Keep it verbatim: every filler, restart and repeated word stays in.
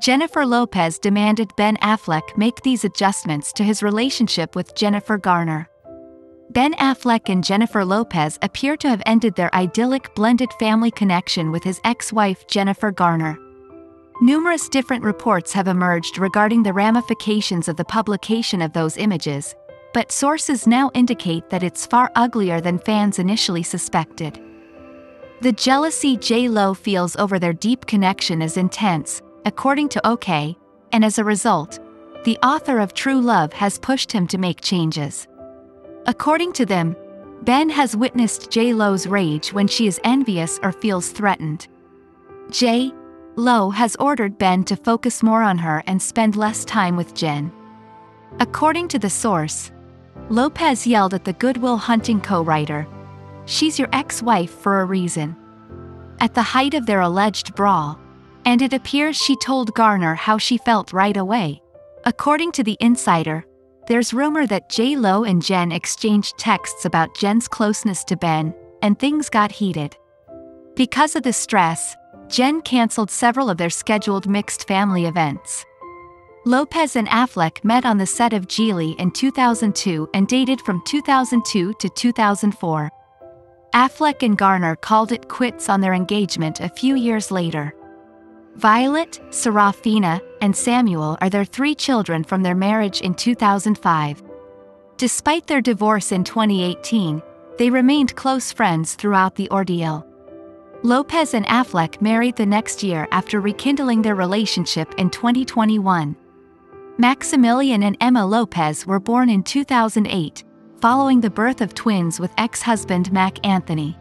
Jennifer Lopez demanded Ben Affleck make these adjustments to his relationship with Jennifer Garner. Ben Affleck and Jennifer Lopez appear to have ended their idyllic blended family connection with his ex-wife Jennifer Garner. Numerous different reports have emerged regarding the ramifications of the publication of those images, but sources now indicate that it's far uglier than fans initially suspected. The jealousy J-Lo feels over their deep connection is intense, according to OK, and as a result, the author of True Love has pushed him to make changes. According to them, Ben has witnessed J-Lo's rage when she is envious or feels threatened. J. Lo has ordered Ben to focus more on her and spend less time with Jen. According to the source, Lopez yelled at the Good Will Hunting co-writer, "She's your ex-wife for a reason," at the height of their alleged brawl, and it appears she told Garner how she felt right away. According to the insider, there's rumor that J-Lo and Jen exchanged texts about Jen's closeness to Ben, and things got heated. Because of the stress, Jen canceled several of their scheduled mixed family events. Lopez and Affleck met on the set of Gigli in two thousand two and dated from two thousand two to two thousand four. Affleck and Garner called it quits on their engagement a few years later. Violet, Seraphina, and Samuel are their three children from their marriage in two thousand five. Despite their divorce in twenty eighteen, they remained close friends throughout the ordeal. Lopez and Affleck married the next year after rekindling their relationship in twenty twenty-one. Maximilian and Emma Lopez were born in two thousand eight, following the birth of twins with ex-husband Mac Anthony.